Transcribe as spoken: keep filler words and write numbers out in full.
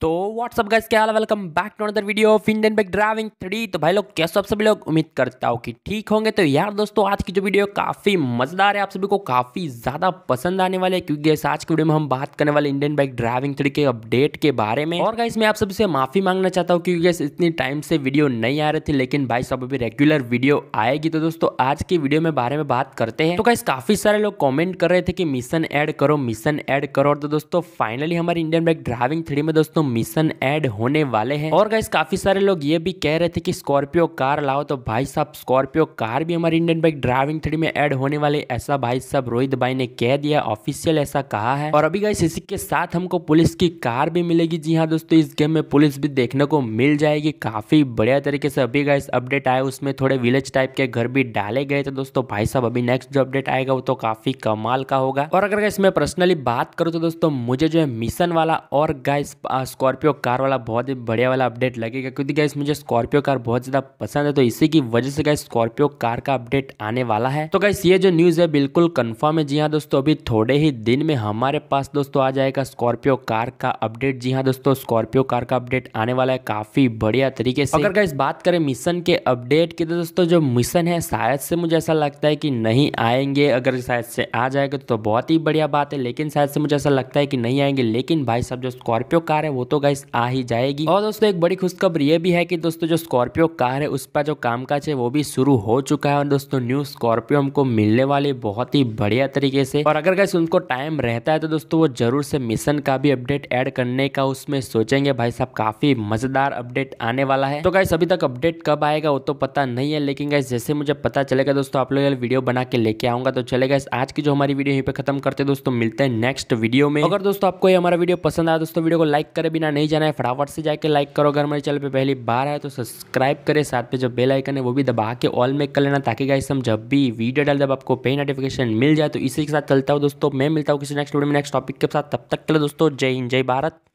तो WhatsApp guys, क्या हाल है? Welcome back to another video of Indian bike driving three D. तो भाई लोग कैसे हो? आप सभी लोग उम्मीद करता हूँ कि ठीक होंगे। तो यार दोस्तों, आज की जो वीडियो काफ़ी मज़ेदार है, आप सभी को काफ़ी ज़्यादा पसंद आने वाले, क्योंकि इस आज की वीडियो में हम बात करने वाले इंडियन बाइक ड्राइविंग थ्री के अपडेट के बारे में। और गाइस, मैं आप सभी से माफ़ी मांगना चाहता हूँ क्योंकि इतनी टाइम से वीडियो नहीं आ रही थी, लेकिन भाई सब अभी रेगुलर वीडियो आएगी। तो दोस्तों आज की वीडियो में बारे में बात करते हैं। तो गाइस, काफ़ी सारे लोग कॉमेंट कर रहे थे कि मिशन ऐड करो, मिशन ऐड करो। तो दोस्तों फाइनली हमारे इंडियन बाइक ड्राइविंग थ्री में दोस्तों मिशन ऐड होने वाले हैं। और गाइस, काफी सारे लोग ये भी कह रहे थे कि स्कॉर्पियो कार लाओ। तो भाई साहब, स्कॉर्पियो कार भी हमारी इंडियन बाइक ड्राइविंग थ्री में ऐड होने वाले, ऐसा भाई साहब रोहित भाई ने कह दिया, ऑफिशियल ऐसा कहा है। और अभी गाइस, इसी के साथ हमको पुलिस की कार भी मिलेगी। जी हाँ दोस्तों, इस गेम में पुलिस भी देखने को मिल जाएगी। काफी बढ़िया तरीके से अभी गाइस अपडेट आए, उसमें थोड़े विलेज टाइप के घर भी डाले गए थे। दोस्तों भाई साहब, अभी नेक्स्ट जो अपडेट आएगा वो तो काफी कमाल का होगा। और अगर गाइस मैं पर्सनली बात करूँ तो दोस्तों मुझे जो है मिशन वाला और गाइस स्कॉर्पियो कार वाला बहुत ही बढ़िया वाला अपडेट लगेगा, क्योंकि गाइस मुझे स्कॉर्पियो कार बहुत ज़्यादा पसंद है। तो इसी की वजह से गाइस स्कॉर्पियो कार का अपडेट आने वाला है। तो गाइस ये जो न्यूज़ है बिल्कुल कंफर्म है। जी हाँ दोस्तों, अभी थोड़े ही दिन में हमारे पास दोस्तों आ जाएगा स्कॉर्पियो कार का अपडेट। जी हाँ दोस्तों, स्कॉर्पियो कार का अपडेट आने वाला है काफ़ी बढ़िया तरीके से। अगर गाइस बात करें मिशन के अपडेट की, तो दोस्तों जो मिशन है शायद से मुझे ऐसा लगता है कि नहीं आएंगे। अगर शायद से आ जाएगा तो बहुत ही बढ़िया बात है, लेकिन शायद से मुझे ऐसा लगता है कि नहीं आएंगे। लेकिन भाई साहब जो स्कॉर्पियो कार है वो तो गाइस आ ही जाएगी। और दोस्तों एक बड़ी खुशखबरी ये भी है कि दोस्तों जो स्कॉर्पियो कार है उस पर जो कामकाज है वो भी शुरू हो चुका है। और दोस्तों न्यू स्कॉर्पियो हमको मिलने वाली बहुत ही बढ़िया तरीके से। और अगर गाइस उनको टाइम रहता है तो दोस्तों वो जरूर से मिशन का भी अपडेट ऐड करने का उसमें सोचेंगे। भाई साहब काफी मजेदार अपडेट आने वाला है। तो गाइस अभी तक अपडेट कब आएगा वो तो पता नहीं है, लेकिन गाइस जैसे मुझे पता चलेगा दोस्तों आप लोग वीडियो बना के लेके आऊंगा। तो चले गाइस, आज की जो हमारी वीडियो यहीं पे खत्म करते दोस्तों, मिलते हैं नेक्स्ट वीडियो में। अगर दोस्तों आपको ये हमारा वीडियो पसंद आया दोस्तों, वीडियो को लाइक करे बिना नहीं जाना है, फटाफट से जाके लाइक करो। अगर मेरे चैनल पे पहली बार आए तो सब्सक्राइब करें, साथ पे जो बेल आइकन है वो भी दबा के ऑल में कर लेना, ताकि गाइस हम जब भी वीडियो डाल जब आपको पे नोटिफिकेशन मिल जाए। तो इसी के साथ चलता हूँ दोस्तों, मैं मिलता हूँ किसी नेक्स्ट वीडियो में नेक्स्ट टॉपिक के साथ। तब तक के लिए दोस्तों जय हिंद, जय भारत।